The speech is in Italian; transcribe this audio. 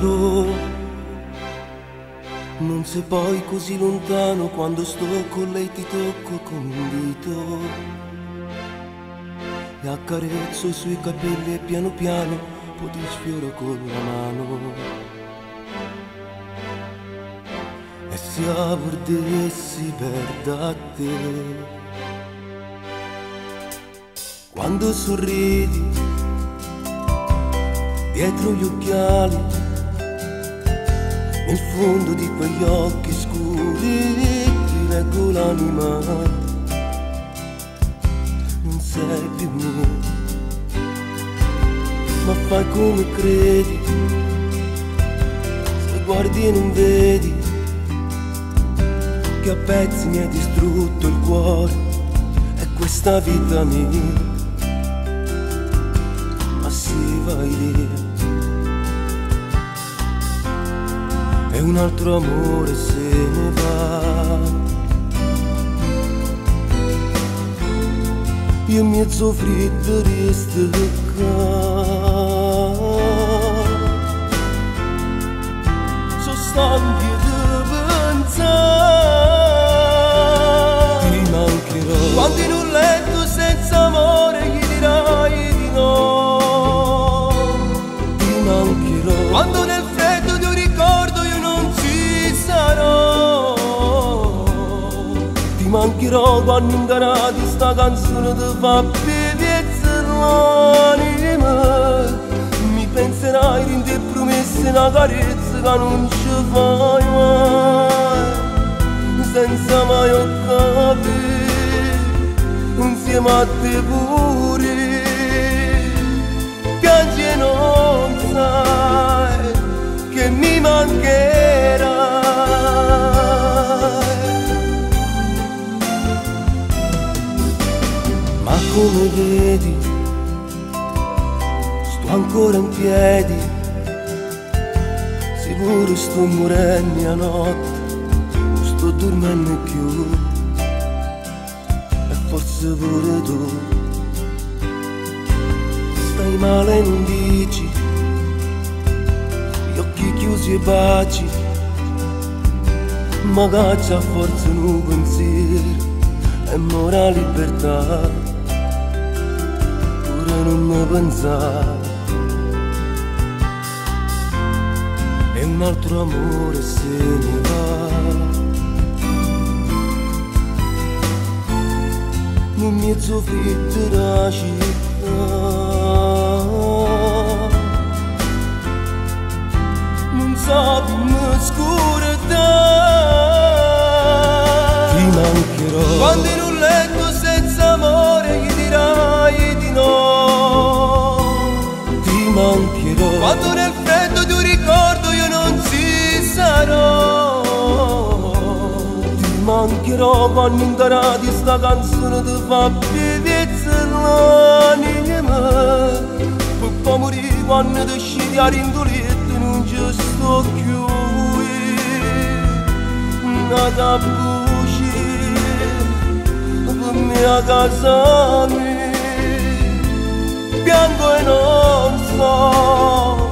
cielo, non sei poi così lontano, quando sto con lei ti tocco con un dito e accarezzo i suoi capelli e piano piano poi ti sfioro con la mano e si avverde e si perda te. Quando sorridi dietro gli occhiali, nel fondo di quegli occhi scuri ti leggo l'anima, non sei più mia, ma fai come credi, se guardi e non vedi che a pezzi mi hai distrutto il cuore e questa vita mia. E un altro amore se ne va. Io mi soffritto di staccare, sono stanco di pensare. Ti mancherò. Quando in un letto senza amore gli dirai di no. Quando nel freddo di un ricordo io non ci sarò, ti mancherò quando incanati sta canzone ti fa bellezza l'anima. Mi penserai di te promesse una carezza che non ci fai mai, senza mai ho capito, insieme a te pure piangi e non sai che mi mancherai. Ma come vedi sto ancora in piedi, sicuro sto morendo a notte, sto dormendo più e forse pure tu stai male e non dici, chiusi e baci, ma caccia forza un pensiero e mora libertà, pure non mi pensare, e un altro amore se ne va. Non mi è soffritto la città, so di un'oscurità. Ti mancherò. Quando in un letto senza amore gli dirai di no. Ti mancherò. Quando nel freddo di un ricordo io non ci sarò. Ti mancherò quando incanati sta canzone ti fa bellezza l'anima. Per poi morire quando ti scidi a rindolire giusto più nada bugie per mia casa mia, piango e non so